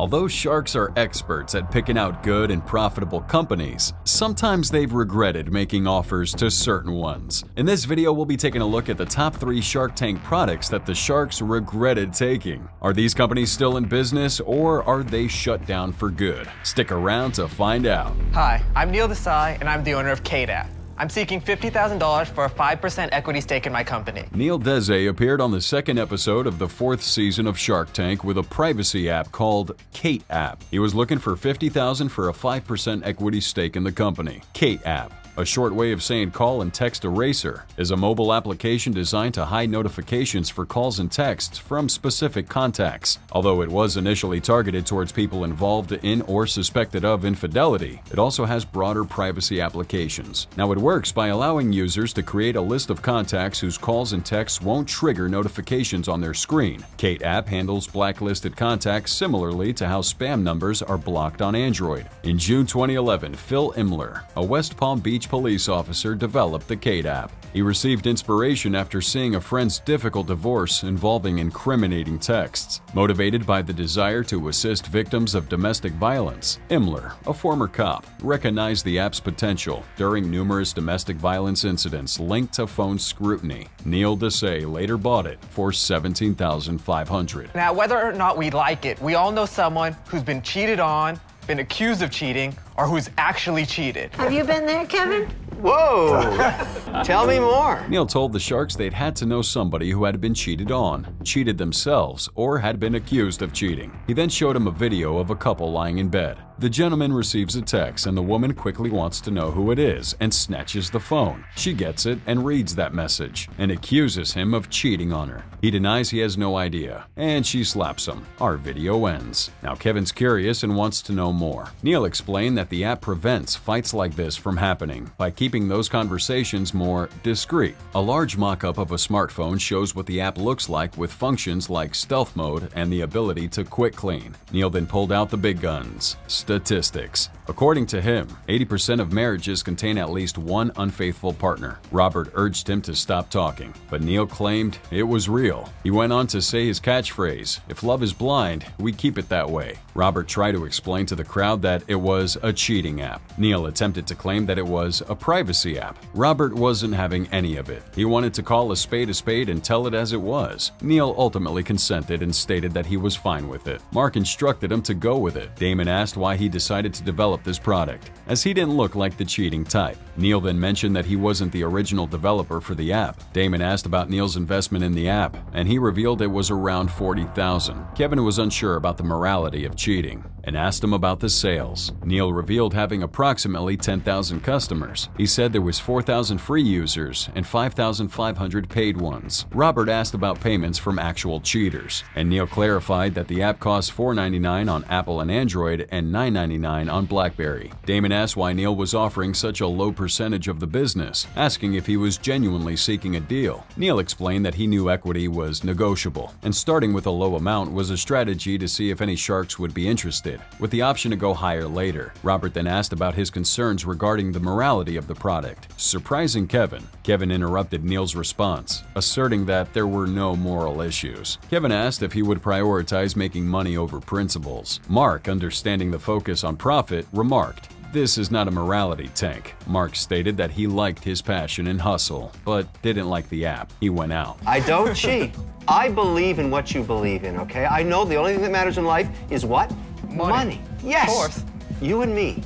Although sharks are experts at picking out good and profitable companies, sometimes they've regretted making offers to certain ones. In this video, we'll be taking a look at the top 3 Shark Tank products that the sharks regretted taking. Are these companies still in business, or are they shut down for good? Stick around to find out. Hi, I'm Neil Desai, and I'm the owner of Cate App. I'm seeking $50,000 for a 5% equity stake in my company. Neil Desai appeared on the 2nd episode of the 4th season of Shark Tank with a privacy app called Cate App. He was looking for $50,000 for a 5% equity stake in the company. Cate App, a short way of saying call and text eraser, is a mobile application designed to hide notifications for calls and texts from specific contacts. Although it was initially targeted towards people involved in or suspected of infidelity, it also has broader privacy applications. Now, it works by allowing users to create a list of contacts whose calls and texts won't trigger notifications on their screen. Cate App handles blacklisted contacts similarly to how spam numbers are blocked on Android. In June 2011, Phil Imler, a West Palm Beach police officer, developed the Cate App. He received inspiration after seeing a friend's difficult divorce involving incriminating texts. Motivated by the desire to assist victims of domestic violence, Imler, a former cop, recognized the app's potential during numerous domestic violence incidents linked to phone scrutiny. Neil Desai later bought it for $17,500. Now, whether or not we like it, we all know someone who's been cheated on, been accused of cheating, or who's actually cheated. Have you been there, Kevin? Whoa! Tell me more. Neil told the sharks they'd had to know somebody who had been cheated on, cheated themselves, or had been accused of cheating. He then showed him a video of a couple lying in bed. The gentleman receives a text, and the woman quickly wants to know who it is and snatches the phone. She gets it and reads that message and accuses him of cheating on her. He denies he has no idea, and she slaps him. Our video ends. Now, Kevin's curious and wants to know more. Neil explained that the app prevents fights like this from happening by keeping those conversations more discreet. A large mock-up of a smartphone shows what the app looks like with functions like stealth mode and the ability to quick clean. Neil then pulled out the big guns. Statistics. According to him, 80% of marriages contain at least one unfaithful partner. Robert urged him to stop talking, but Neil claimed it was real. He went on to say his catchphrase, "If love is blind, we keep it that way." Robert tried to explain to the crowd that it was a cheating app. Neil attempted to claim that it was a privacy app. Robert wasn't having any of it. He wanted to call a spade and tell it as it was. Neil ultimately consented and stated that he was fine with it. Mark instructed him to go with it. Damon asked why he decided to develop this product, as he didn't look like the cheating type. Neil then mentioned that he wasn't the original developer for the app. Damon asked about Neil's investment in the app, and he revealed it was around $40,000. Kevin was unsure about the morality of cheating and asked him about the sales. Neil revealed having approximately 10,000 customers. He said there was 4,000 free users and 5,500 paid ones. Robert asked about payments from actual cheaters, and Neil clarified that the app costs $4.99 on Apple and Android and $9.99 on BlackBerry. Damon asked why Neil was offering such a low percentage of the business, asking if he was genuinely seeking a deal. Neil explained that he knew equity was negotiable, and starting with a low amount was a strategy to see if any sharks would be interested, with the option to go higher later. Robert then asked about his concerns regarding the morality of the product, surprising Kevin. Kevin interrupted Neil's response, asserting that there were no moral issues. Kevin asked if he would prioritize making money over principles. Mark, understanding the focus on profit, remarked, "This is not a morality tank." Mark stated that he liked his passion and hustle, but didn't like the app. He went out. "I don't cheat. I believe in what you believe in, okay? I know the only thing that matters in life is what? Money. Yes. Of course. You and me.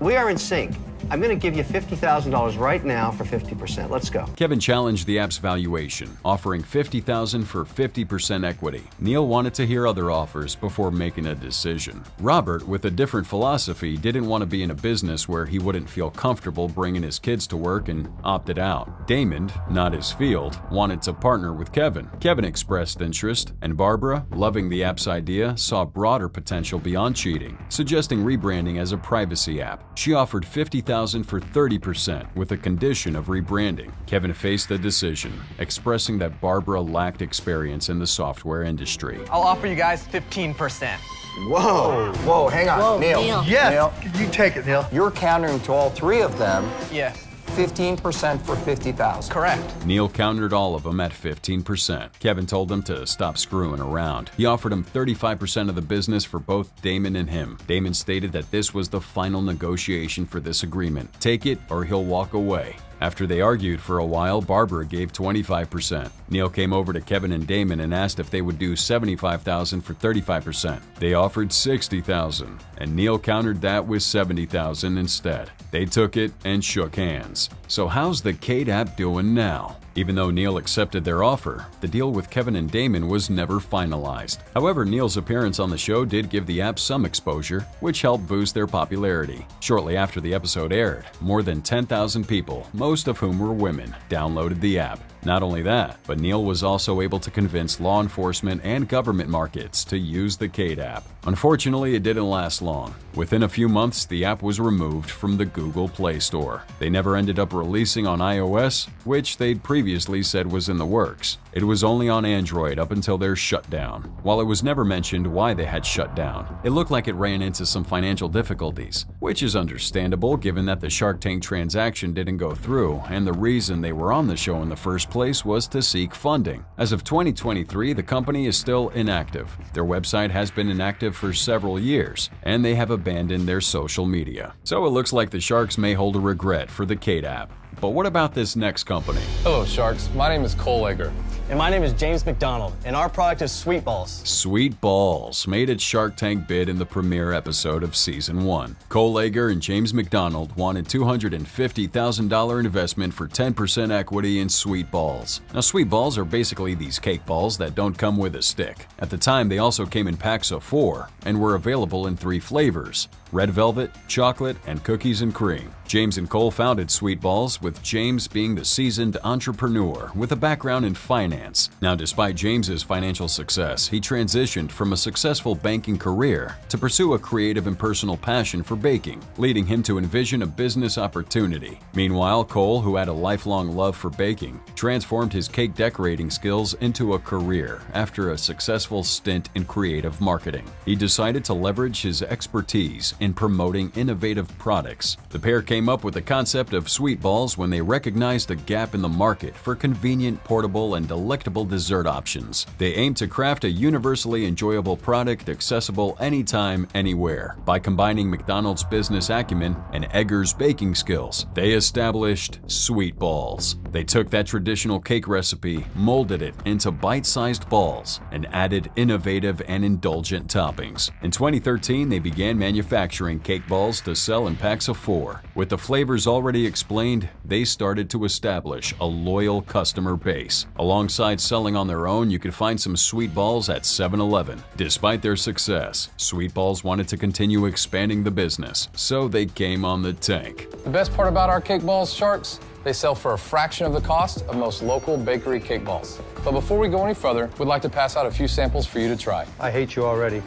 We are in sync. I'm going to give you $50,000 right now for 50%. Let's go." Kevin challenged the app's valuation, offering $50,000 for 50% equity. Neil wanted to hear other offers before making a decision. Robert, with a different philosophy, didn't want to be in a business where he wouldn't feel comfortable bringing his kids to work and opted out. Damond, not his field, wanted to partner with Kevin. Kevin expressed interest, and Barbara, loving the app's idea, saw broader potential beyond cheating, suggesting rebranding as a privacy app. She offered $50,000 for 30% with a condition of rebranding. Kevin faced the decision, expressing that Barbara lacked experience in the software industry. "I'll offer you guys 15%. Whoa, whoa, hang on, Neil. Yes, Neil. You take it, Neil. You're countering to all three of them. Yes. 15% for $50,000. Correct. Neil countered all of them at 15%. Kevin told him to stop screwing around. He offered him 35% of the business for both Damond and him. Damond stated that this was the final negotiation for this agreement. Take it or he'll walk away. After they argued for a while, Barbara gave 25%. Neil came over to Kevin and Damond and asked if they would do $75,000 for 35%. They offered $60,000, and Neil countered that with $70,000 instead. They took it and shook hands. So how's the Cate App doing now? Even though Neil accepted their offer, the deal with Kevin and Damond was never finalized. However, Neil's appearance on the show did give the app some exposure, which helped boost their popularity. Shortly after the episode aired, more than 10,000 people, most of whom were women, downloaded the app. Not only that, but Neil was also able to convince law enforcement and government markets to use the Cate App. Unfortunately, it didn't last long. Within a few months, the app was removed from the Google Play Store. They never ended up releasing on iOS, which they'd previously said was in the works. It was only on Android up until their shutdown. While it was never mentioned why they had shut down, it looked like it ran into some financial difficulties, which is understandable given that the Shark Tank transaction didn't go through and the reason they were on the show in the first place was to seek funding. As of 2023, the company is still inactive. Their website has been inactive for several years, and they have abandoned their social media. So it looks like the Sharks may hold a regret for the Cate App. But what about this next company? Hello, Sharks. My name is Cole Egger. And my name is James McDonald, and our product is Sweet Ballz. Sweet Ballz made its Shark Tank bid in the premiere episode of Season 1. Cole Egger and James McDonald wanted $250,000 investment for 10% equity in Sweet Ballz. Now, Sweet Ballz are basically these cake balls that don't come with a stick. At the time, they also came in packs of 4 and were available in 3 flavors: red velvet, chocolate, and cookies and cream. James and Cole founded Sweet Ballz, with James being the seasoned entrepreneur with a background in finance. Now, despite James's financial success, he transitioned from a successful banking career to pursue a creative and personal passion for baking, leading him to envision a business opportunity. Meanwhile, Cole, who had a lifelong love for baking, transformed his cake decorating skills into a career after a successful stint in creative marketing. He decided to leverage his expertise in promoting innovative products. The pair came up with the concept of Sweet Ballz when they recognized a gap in the market for convenient, portable, and delectable dessert options. They aimed to craft a universally enjoyable product accessible anytime, anywhere. By combining McDonald's business acumen and Egger's baking skills, they established Sweet Ballz. They took that traditional cake recipe, molded it into bite-sized balls, and added innovative and indulgent toppings. In 2013, they began manufacturing cake balls to sell in packs of 4. With the flavors already explained, they started to establish a loyal customer base. Alongside selling on their own, you could find some Sweet Ballz at 7-Eleven. Despite their success, Sweet Ballz wanted to continue expanding the business, so they came on the Tank. The best part about our cake balls, Sharks, they sell for a fraction of the cost of most local bakery cake balls. But before we go any further, we'd like to pass out a few samples for you to try. I hate you already.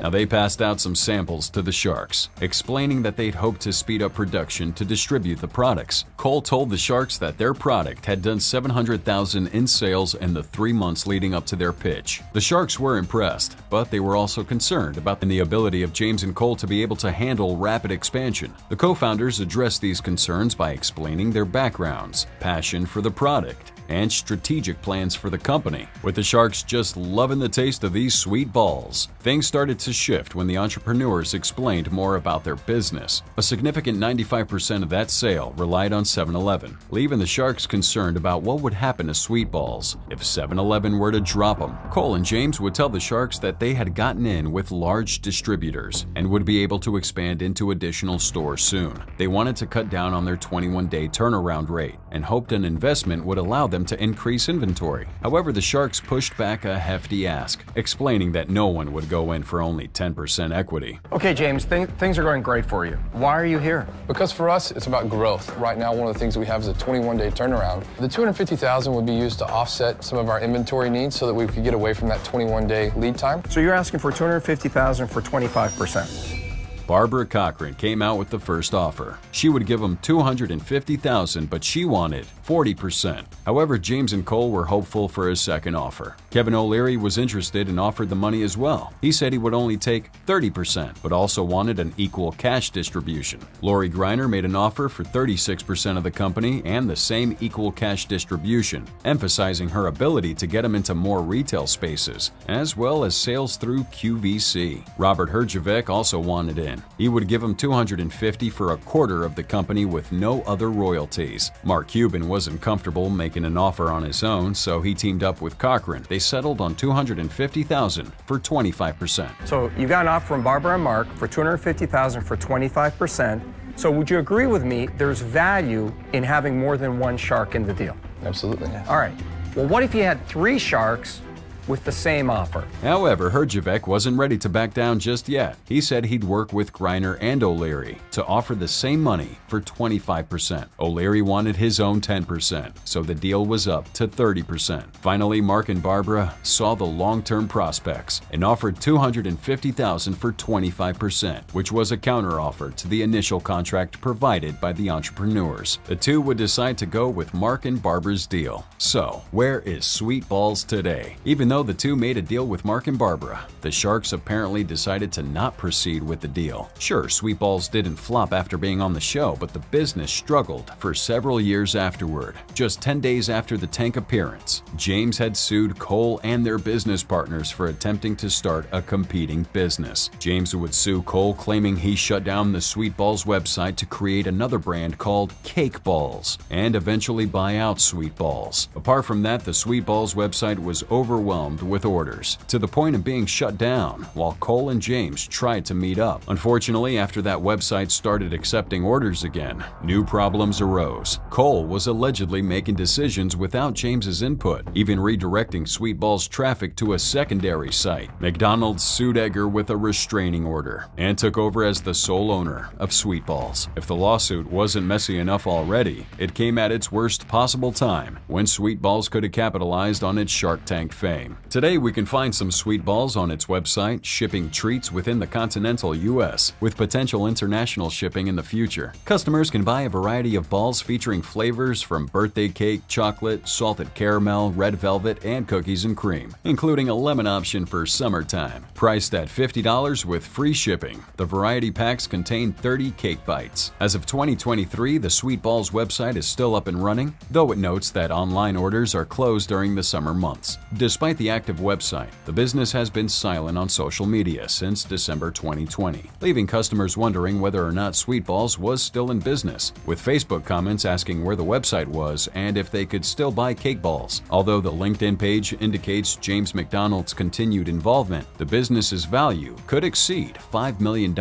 Now, they passed out some samples to the Sharks, explaining that they'd hoped to speed up production to distribute the products. Cole told the Sharks that their product had done $700,000 in sales in the 3 months leading up to their pitch. The Sharks were impressed, but they were also concerned about the ability of James and Cole to be able to handle rapid expansion. The co-founders addressed these concerns by explaining their backgrounds, passion for the product, and strategic plans for the company. With the Sharks just loving the taste of these Sweet Ballz, things started to shift when the entrepreneurs explained more about their business. A significant 95% of that sale relied on 7-Eleven, leaving the Sharks concerned about what would happen to Sweet Ballz if 7-Eleven were to drop them. Cole and James would tell the Sharks that they had gotten in with large distributors and would be able to expand into additional stores soon. They wanted to cut down on their 21-day turnaround rate and hoped an investment would allow them to increase inventory. However, the Sharks pushed back a hefty ask, explaining that no one would go in for only 10% equity. Okay, James, things are going great for you. Why are you here? Because for us, it's about growth. Right now, one of the things we have is a 21-day turnaround. The $250,000 would be used to offset some of our inventory needs so that we could get away from that 21-day lead time. So you're asking for $250,000 for 25%. Barbara Corcoran came out with the first offer. She would give him $250,000, but she wanted 40%. However, James and Cole were hopeful for a second offer. Kevin Oleary was interested and offered the money as well. He said he would only take 30%, but also wanted an equal cash distribution. Lori Greiner made an offer for 36% of the company and the same equal cash distribution, emphasizing her ability to get him into more retail spaces, as well as sales through QVC. Robert Herjavec also wanted in. He would give him $250,000 for a quarter of the company with no other royalties. Mark Cuban wasn't comfortable making an offer on his own, so he teamed up with Corcoran. They settled on $250,000 for 25%. So you got an offer from Barbara and Mark for $250,000 for 25%. So would you agree with me there's value in having more than one shark in the deal? Absolutely. All right. Well, what if you had three sharks with the same offer? However, Herjavec wasn't ready to back down just yet. He said he'd work with Greiner and O'Leary to offer the same money for 25%. O'Leary wanted his own 10%, so the deal was up to 30%. Finally, Mark and Barbara saw the long-term prospects and offered $250,000 for 25%, which was a counteroffer to the initial contract provided by the entrepreneurs. The two would decide to go with Mark and Barbara's deal. So, where is Sweet Ballz today? Even though the two made a deal with Mark and Barbara, the Sharks apparently decided to not proceed with the deal. Sure, Sweet Ballz didn't flop after being on the show, but the business struggled for several years afterward. Just 10 days after the tank appearance, James had sued Cole and their business partners for attempting to start a competing business. James would sue Cole, claiming he shut down the Sweet Ballz website to create another brand called Cake Balls and eventually buy out Sweet Ballz. Apart from that, the Sweet Ballz website was overwhelmed with orders, to the point of being shut down, while Cole and James tried to meet up. Unfortunately, after that website started accepting orders again, new problems arose. Cole was allegedly making decisions without James's input, even redirecting Sweet Ballz traffic to a secondary site. McDonald sued Egger with a restraining order and took over as the sole owner of Sweet Ballz. If the lawsuit wasn't messy enough already, it came at its worst possible time, when Sweet Ballz could have capitalized on its Shark Tank fame. Today, we can find some Sweet Ballz on its website, shipping treats within the continental U.S., with potential international shipping in the future. Customers can buy a variety of balls featuring flavors from birthday cake, chocolate, salted caramel, red velvet, and cookies and cream, including a lemon option for summertime. Priced at $50 with free shipping, the variety packs contain 30 cake bites. As of 2023, the Sweet Ballz website is still up and running, though it notes that online orders are closed during the summer months. Despite the active website, the business has been silent on social media since December 2020, leaving customers wondering whether or not Sweet Ballz was still in business, with Facebook comments asking where the website was and if they could still buy cake balls. Although the LinkedIn page indicates James McDonald's continued involvement, the business's value could exceed $5 million.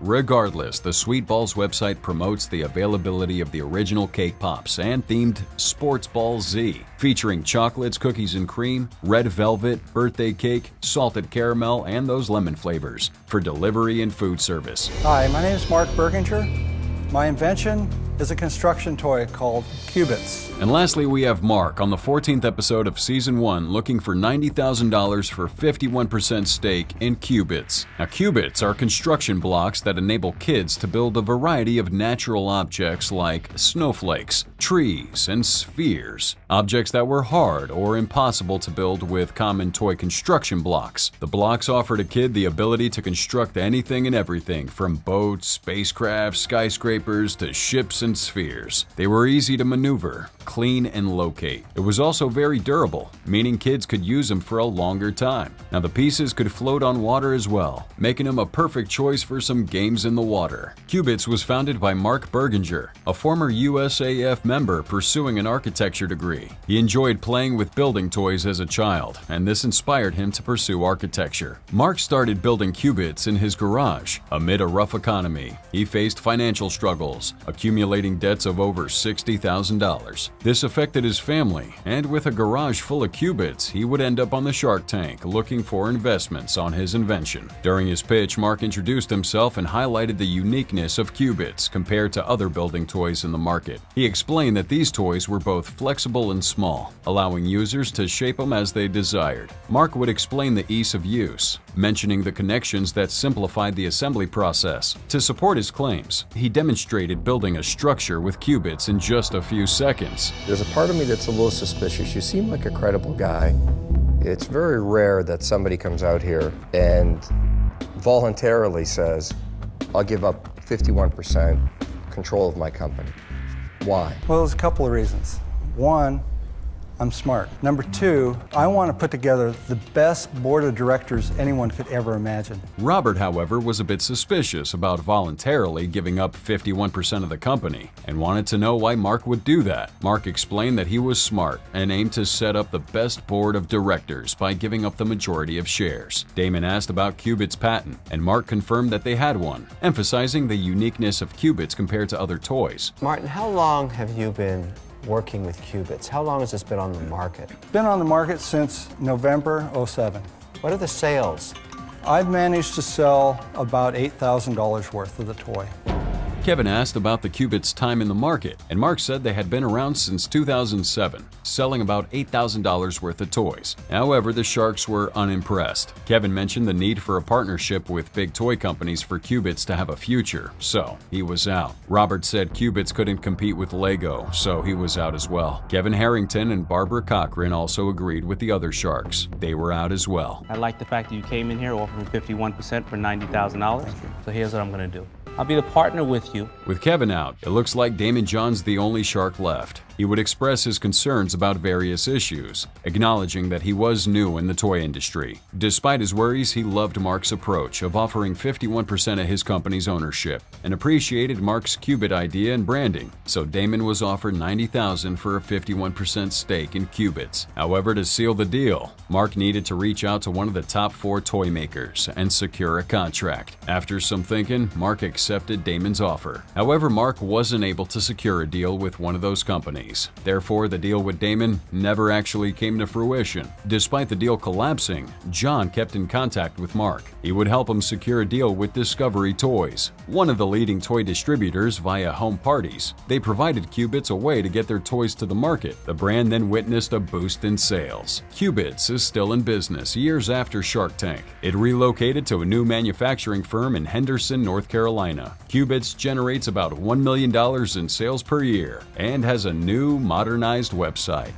Regardless, the Sweet Ballz website promotes the availability of the original cake pops and themed Sports Ball Z, featuring chocolates, cookies and cream, red velvet, birthday cake, salted caramel, and those lemon flavors for delivery and food service. Hi, my name is Mark Burginger. My invention is a construction toy called Qubits. And lastly, we have Mark on the 14th episode of Season 1 looking for $90,000 for 51% stake in Qubits. Now, Qubits are construction blocks that enable kids to build a variety of natural objects like snowflakes, trees, and spheres, objects that were hard or impossible to build with common toy construction blocks. The blocks offered a kid the ability to construct anything and everything, from boats, spacecraft, skyscrapers, to ships and spheres. They were easy to maneuver, clean, and locate. It was also very durable, meaning kids could use them for a longer time. Now, the pieces could float on water as well, making them a perfect choice for some games in the water. Qubits was founded by Mark Burginger, a former USAF member pursuing an architecture degree. He enjoyed playing with building toys as a child, and this inspired him to pursue architecture. Mark started building Qubits in his garage. Amid a rough economy, he faced financial struggles, accumulating debts of over $60,000. This affected his family, and with a garage full of qubits, he would end up on the Shark Tank looking for investments on his invention. During his pitch, Mark introduced himself and highlighted the uniqueness of qubits compared to other building toys in the market. He explained that these toys were both flexible and small, allowing users to shape them as they desired. Mark would explain the ease of use, mentioning the connections that simplified the assembly process. To support his claims, he demonstrated building a structure with qubits in just a few seconds. There's a part of me that's a little suspicious. You seem like a credible guy. It's very rare that somebody comes out here and voluntarily says, I'll give up 51% control of my company. Why? Well, there's a couple of reasons. One, I'm smart. Number two, I want to put together the best board of directors anyone could ever imagine. Robert, however, was a bit suspicious about voluntarily giving up 51% of the company and wanted to know why Mark would do that. Mark explained that he was smart and aimed to set up the best board of directors by giving up the majority of shares. Damon asked about Qubit's patent, and Mark confirmed that they had one, emphasizing the uniqueness of Qubits compared to other toys. Martin, how long have you been working with qubits? How long has this been on the market? Been on the market since November '07. What are the sales? I've managed to sell about $8,000 worth of the toy. Kevin asked about the qubits' time in the market, and Mark said they had been around since 2007, selling about $8,000 worth of toys. However, the Sharks were unimpressed. Kevin mentioned the need for a partnership with big toy companies for qubits to have a future, so he was out. Robert said qubits couldn't compete with Lego, so he was out as well. Kevin Harrington and Barbara Corcoran also agreed with the other Sharks. They were out as well. I like the fact that you came in here offering 51% for $90,000, so here's what I'm going to do. I'll be the partner with you. With Kevin out, it looks like Damond John's the only Shark left. He would express his concerns about various issues, acknowledging that he was new in the toy industry. Despite his worries, he loved Mark's approach of offering 51% of his company's ownership and appreciated Mark's Qubit idea and branding, so Damon was offered $90,000 for a 51% stake in Qubits. However, to seal the deal, Mark needed to reach out to one of the top 4 toy makers and secure a contract. After some thinking, Mark accepted Damon's offer. However, Mark wasn't able to secure a deal with one of those companies. Therefore, the deal with Damon never actually came to fruition. Despite the deal collapsing, John kept in contact with Mark. He would help him secure a deal with Discovery Toys, one of the leading toy distributors via home parties. They provided Qubits a way to get their toys to the market. The brand then witnessed a boost in sales. Qubits is still in business years after Shark Tank. It relocated to a new manufacturing firm in Henderson, North Carolina. Qubits generates about $1 million in sales per year and has a new, modernized website.